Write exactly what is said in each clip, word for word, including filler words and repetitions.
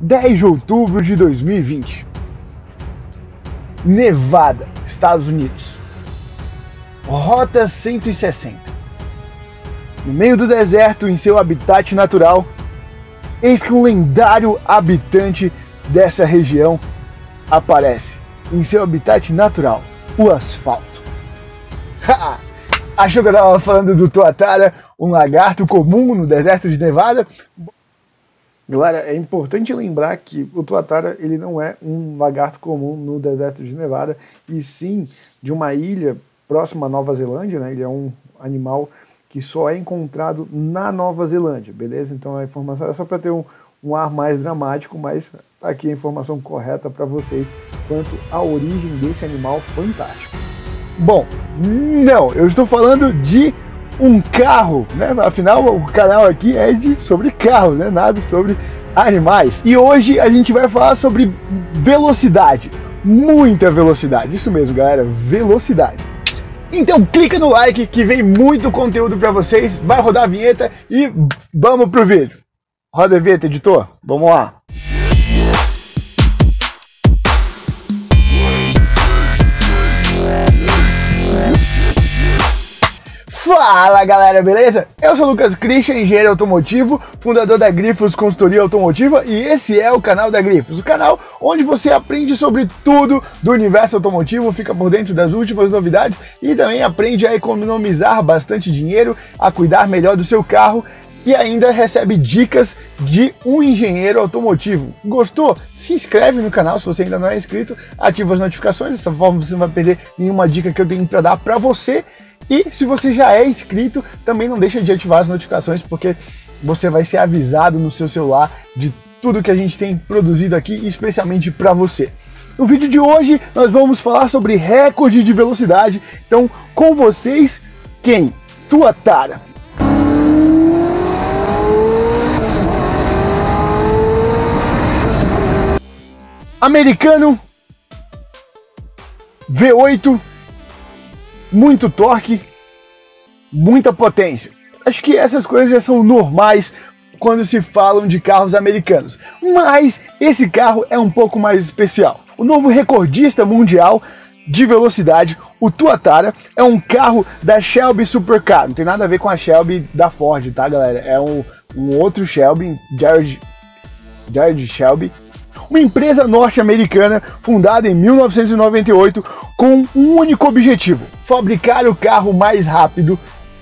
dez de outubro de dois mil e vinte, Nevada, Estados Unidos, Rota cento e sessenta. No meio do deserto, em seu habitat natural, eis que um lendário habitante dessa região aparece em seu habitat natural, o asfalto. Ha! Achou que eu estava falando do Tuatara, um lagarto comum no deserto de Nevada? Galera, é importante lembrar que o Tuatara ele não é um lagarto comum no deserto de Nevada, e sim de uma ilha próxima à Nova Zelândia, né? Ele é um animal que só é encontrado na Nova Zelândia, beleza? Então a informação é só para ter um, um ar mais dramático, mas tá aqui a informação correta para vocês quanto à origem desse animal fantástico. Bom, não, eu estou falando de um carro, né? Afinal, o canal aqui é de sobre carros, né? Nada sobre animais. E hoje a gente vai falar sobre velocidade, muita velocidade, isso mesmo, galera, velocidade. Então clica no like que vem muito conteúdo para vocês. Vai rodar a vinheta e vamos pro vídeo. Roda a vinheta, editor, vamos lá. Fala galera, beleza? Eu sou o Lucas Christian, engenheiro automotivo, fundador da Griphos Consultoria Automotiva, e esse é o canal da Griphos, o canal onde você aprende sobre tudo do universo automotivo, fica por dentro das últimas novidades e também aprende a economizar bastante dinheiro, a cuidar melhor do seu carro e ainda recebe dicas de um engenheiro automotivo. Gostou? Se inscreve no canal se você ainda não é inscrito, ativa as notificações, dessa forma você não vai perder nenhuma dica que eu tenho para dar para você. E se você já é inscrito, também não deixa de ativar as notificações, porque você vai ser avisado no seu celular de tudo que a gente tem produzido aqui, especialmente para você. No vídeo de hoje, nós vamos falar sobre recorde de velocidade. Então, com vocês, quem? Tuatara. Americano, V oito. Muito torque, muita potência. Acho que essas coisas já são normais quando se falam de carros americanos. Mas esse carro é um pouco mais especial. O novo recordista mundial de velocidade, o Tuatara, é um carro da Shelby Supercar. Não tem nada a ver com a Shelby da Ford, tá galera? É um, um outro Shelby, George, George Shelby. Uma empresa norte-americana fundada em mil novecentos e noventa e oito com um único objetivo: fabricar o carro mais rápido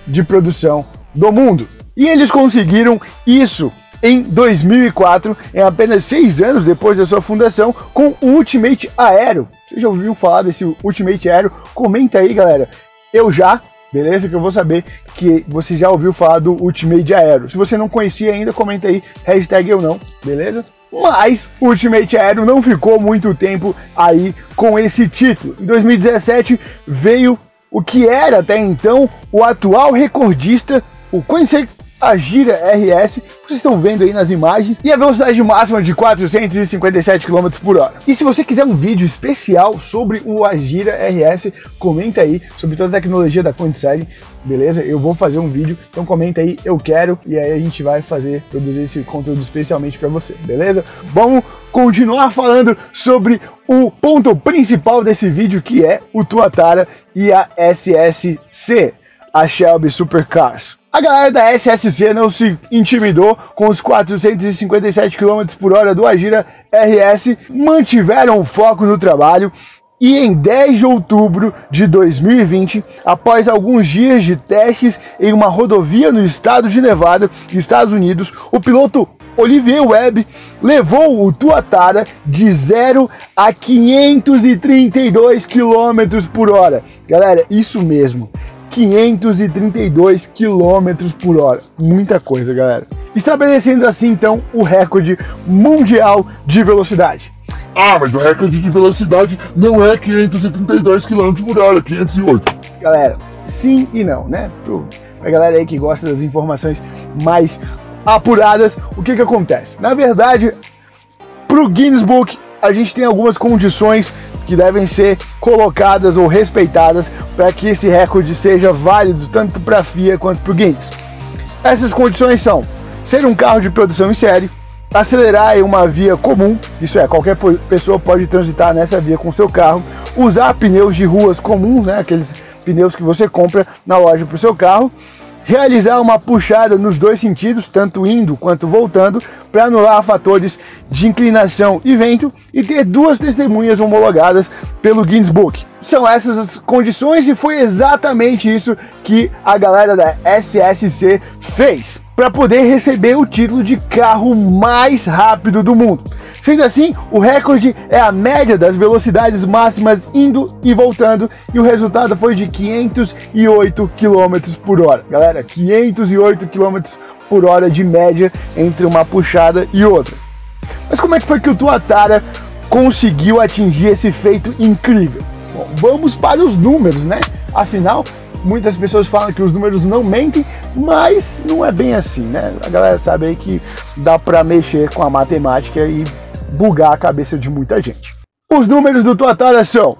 de produção do mundo. E eles conseguiram isso em dois mil e quatro, em apenas seis anos depois da sua fundação, com o Ultimate Aero. Você já ouviu falar desse Ultimate Aero? Comenta aí, galera. Eu já... Beleza? Que eu vou saber que você já ouviu falar do Ultimate Aero. Se você não conhecia ainda, comenta aí, hashtag eu não, beleza? Mas o Ultimate Aero não ficou muito tempo aí com esse título. Em dois mil e dezessete veio o que era até então o atual recordista, o Koenigsegg Agera R S, vocês estão vendo aí nas imagens, e a velocidade máxima de quatrocentos e cinquenta e sete quilômetros por hora. E se você quiser um vídeo especial sobre o Agera R S, comenta aí sobre toda a tecnologia da Koenigsegg, beleza? Eu vou fazer um vídeo, então comenta aí, eu quero, e aí a gente vai fazer, produzir esse conteúdo especialmente para você, beleza? Vamos continuar falando sobre o ponto principal desse vídeo, que é o Tuatara e a S S C, a Shelby Supercars. A galera da S S C não se intimidou com os quatrocentos e cinquenta e sete quilômetros por hora do Agera R S, mantiveram o foco no trabalho e em dez de outubro de dois mil e vinte, após alguns dias de testes em uma rodovia no estado de Nevada, Estados Unidos, o piloto Olivier Webb levou o Tuatara de zero a quinhentos e trinta e dois quilômetros por hora. Galera, isso mesmo. quinhentos e trinta e dois quilômetros por hora, muita coisa galera, estabelecendo assim então o recorde mundial de velocidade. Ah, mas o recorde de velocidade não é quinhentos e trinta e dois quilômetros por hora, é quinhentos e oito. Galera, sim e não, né? Pra galera aí que gosta das informações mais apuradas, o que que acontece? Na verdade, pro Guinness Book a gente tem algumas condições que devem ser colocadas ou respeitadas para que esse recorde seja válido tanto para a F I A quanto para o Guinness. Essas condições são: ser um carro de produção em série, acelerar em uma via comum, isso é, qualquer pessoa pode transitar nessa via com seu carro, usar pneus de ruas comuns, né, aqueles pneus que você compra na loja para o seu carro, realizar uma puxada nos dois sentidos, tanto indo quanto voltando, para anular fatores de inclinação e vento e ter duas testemunhas homologadas pelo Guinness Book. São essas as condições e foi exatamente isso que a galera da S S C fez para poder receber o título de carro mais rápido do mundo. Sendo assim, o recorde é a média das velocidades máximas indo e voltando e o resultado foi de quinhentos e oito quilômetros por hora. Galera, quinhentos e oito quilômetros por hora de média entre uma puxada e outra. Mas como é que foi que o Tuatara conseguiu atingir esse feito incrível? Bom, vamos para os números, né? Afinal, muitas pessoas falam que os números não mentem, mas não é bem assim, né? A galera sabe aí que dá para mexer com a matemática e bugar a cabeça de muita gente. Os números do Tuatara são: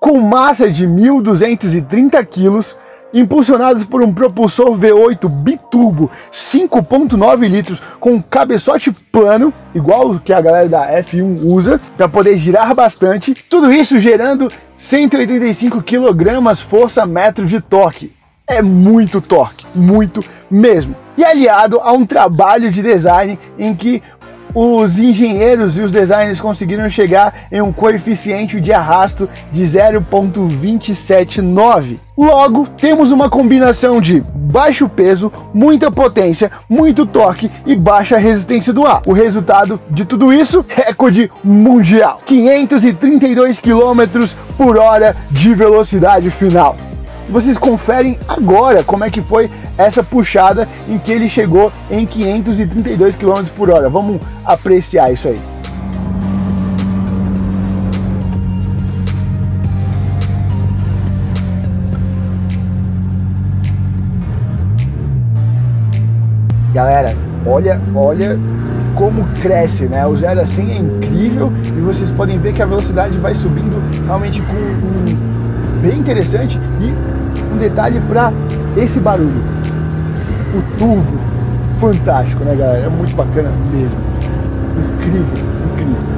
com massa de mil duzentos e trinta quilos, impulsionados por um propulsor V oito biturbo cinco ponto nove litros com cabeçote plano, igual o que a galera da F um usa, para poder girar bastante, tudo isso gerando cento e oitenta e cinco quilos-força-metro de torque. É muito torque, muito mesmo. E aliado a um trabalho de design em que os engenheiros e os designers conseguiram chegar em um coeficiente de arrasto de zero ponto dois sete nove. Logo, temos uma combinação de baixo peso, muita potência, muito torque e baixa resistência do ar. O resultado de tudo isso, recorde mundial. quinhentos e trinta e dois quilômetros por hora de velocidade final. Vocês conferem agora como é que foi essa puxada em que ele chegou em quinhentos e trinta e dois quilômetros por hora. Vamos apreciar isso aí. Galera, olha, olha como cresce, né? O zero a cem é incrível e vocês podem ver que a velocidade vai subindo realmente com um bem interessante. E um detalhe para esse barulho, o turbo, fantástico, né, galera? É muito bacana mesmo, incrível, incrível.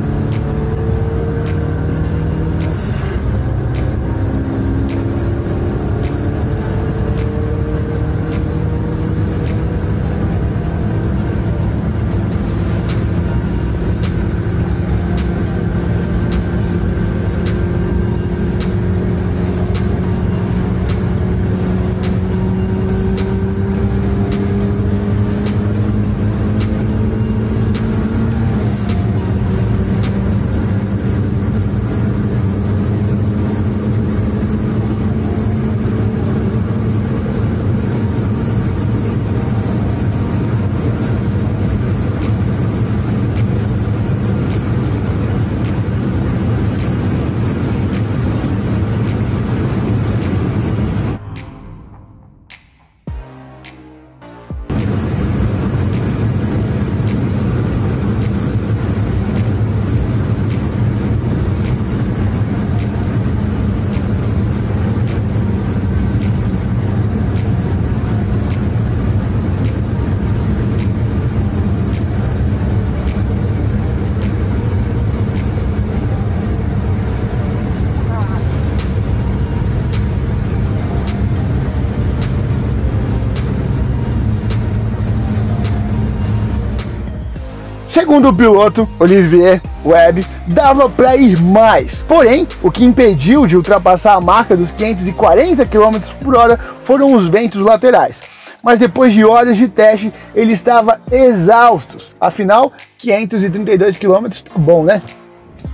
Segundo o piloto, Olivier Webb, dava para ir mais, porém, o que impediu de ultrapassar a marca dos quinhentos e quarenta quilômetros por hora foram os ventos laterais. Mas depois de horas de teste, ele estava exausto, afinal, quinhentos e trinta e dois quilômetros, tá bom, né?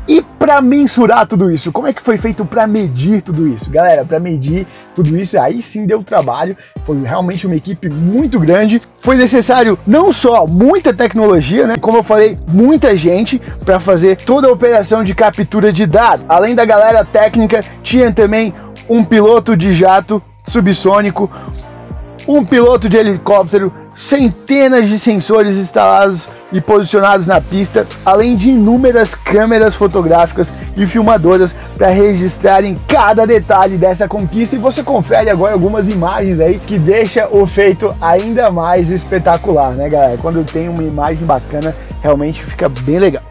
E para mensurar tudo isso, como é que foi feito para medir tudo isso? Galera, para medir tudo isso, aí sim deu trabalho, foi realmente uma equipe muito grande. Foi necessário não só muita tecnologia, né, como eu falei, muita gente para fazer toda a operação de captura de dados. Além da galera técnica, tinha também um piloto de jato subsônico, um piloto de helicóptero, centenas de sensores instalados e posicionados na pista, além de inúmeras câmeras fotográficas e filmadoras para registrarem cada detalhe dessa conquista. E você confere agora algumas imagens aí que deixa o feito ainda mais espetacular, né, galera? Quando tem uma imagem bacana, realmente fica bem legal.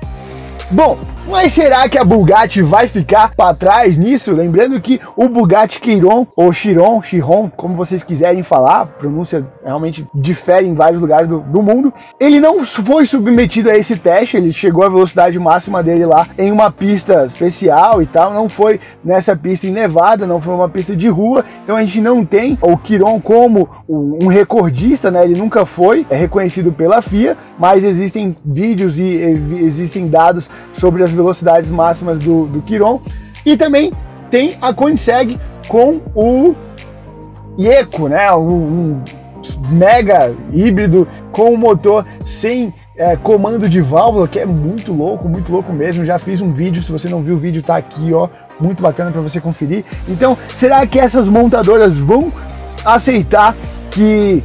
Bom, mas será que a Bugatti vai ficar para trás nisso? Lembrando que o Bugatti Chiron, ou Chiron, Chiron, como vocês quiserem falar, a pronúncia realmente difere em vários lugares do, do mundo, ele não foi submetido a esse teste, ele chegou à velocidade máxima dele lá em uma pista especial e tal, não foi nessa pista em Nevada, não foi uma pista de rua, então a gente não tem o Chiron como um recordista, né? Ele nunca foi, é reconhecido pela F I A, mas existem vídeos e, e existem dados sobre as velocidades máximas do, do Chiron, e também tem a Koenigsegg com o Eco, né, um, um mega híbrido com um motor sem é, comando de válvula, que é muito louco, muito louco mesmo. Já fiz um vídeo, se você não viu o vídeo tá aqui, ó, muito bacana para você conferir. Então, será que essas montadoras vão aceitar que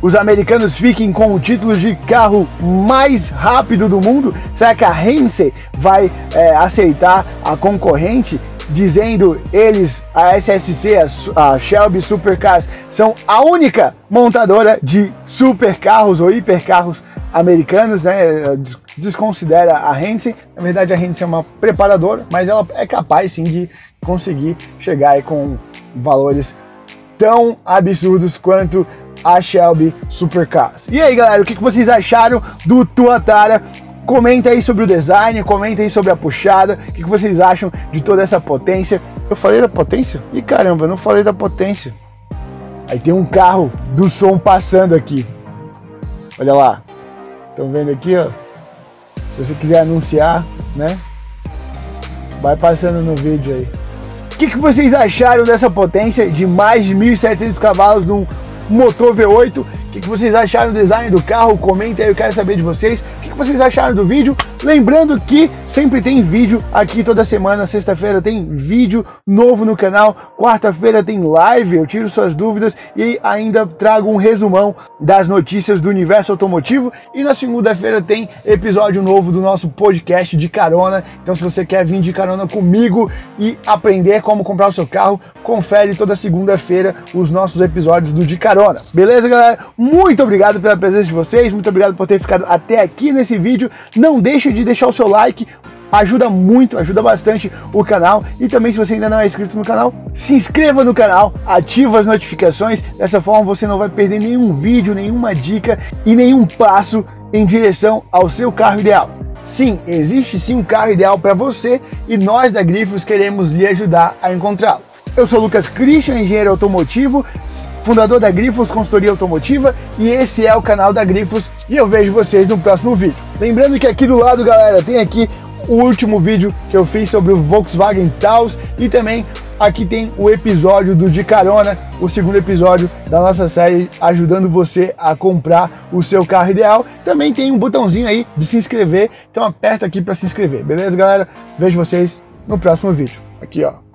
os americanos fiquem com o título de carro mais rápido do mundo? Será que a Hennessey vai é, aceitar a concorrente, dizendo eles, a S S C, a, a Shelby Supercars, são a única montadora de supercarros ou hipercarros americanos, né? Desconsidera a Hennessey. Na verdade, a Hennessey é uma preparadora, mas ela é capaz sim de conseguir chegar aí com valores tão absurdos quanto a Shelby Supercars. E aí, galera, o que vocês acharam do Tuatara? Comenta aí sobre o design, comenta aí sobre a puxada, o que vocês acham de toda essa potência. Eu falei da potência? Ih, caramba, eu não falei da potência. Aí tem um carro do som passando aqui. Olha lá. Estão vendo aqui, ó? Se você quiser anunciar, né? Vai passando no vídeo aí. O que vocês acharam dessa potência de mais de mil e setecentos cavalos num motor V oito, o que, que vocês acharam do design do carro? Comenta aí, eu quero saber de vocês. O que, que vocês acharam do vídeo? Lembrando que sempre tem vídeo aqui toda semana, sexta-feira tem vídeo novo no canal, quarta-feira tem live, eu tiro suas dúvidas e ainda trago um resumão das notícias do universo automotivo, e na segunda-feira tem episódio novo do nosso podcast de carona. Então, se você quer vir de carona comigo e aprender como comprar o seu carro, confere toda segunda-feira os nossos episódios do De Carona. Beleza, galera? Muito obrigado pela presença de vocês, muito obrigado por ter ficado até aqui nesse vídeo. Não deixe de deixar o seu like, ajuda muito, ajuda bastante o canal. E também, se você ainda não é inscrito no canal, se inscreva no canal, ativa as notificações. Dessa forma você não vai perder nenhum vídeo, nenhuma dica e nenhum passo em direção ao seu carro ideal. Sim, existe sim um carro ideal para você, e nós da Griphos queremos lhe ajudar a encontrá-lo. Eu sou Lucas Christian, engenheiro automotivo, fundador da Griphos Consultoria Automotiva, e esse é o canal da Griphos, e eu vejo vocês no próximo vídeo. Lembrando que aqui do lado, galera, tem aqui o último vídeo que eu fiz sobre o Volkswagen Taos, e também aqui tem o episódio do De Carona, o segundo episódio da nossa série ajudando você a comprar o seu carro ideal. Também tem um botãozinho aí de se inscrever, então aperta aqui para se inscrever. Beleza, galera? Vejo vocês no próximo vídeo. Aqui, ó.